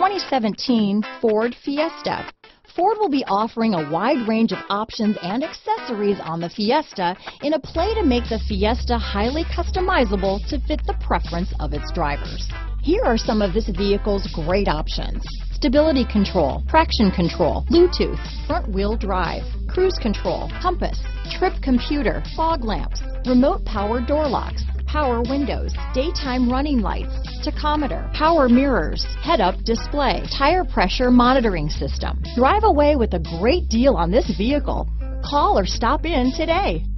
2017 Ford Fiesta. Ford will be offering a wide range of options and accessories on the Fiesta in a play to make the Fiesta highly customizable to fit the preference of its drivers. Here are some of this vehicle's great options: stability control, traction control, Bluetooth, front wheel drive, cruise control, compass, trip computer, fog lamps, remote power door locks, power windows, daytime running lights, tachometer, power mirrors, head-up display, tire pressure monitoring system. Drive away with a great deal on this vehicle. Call or stop in today.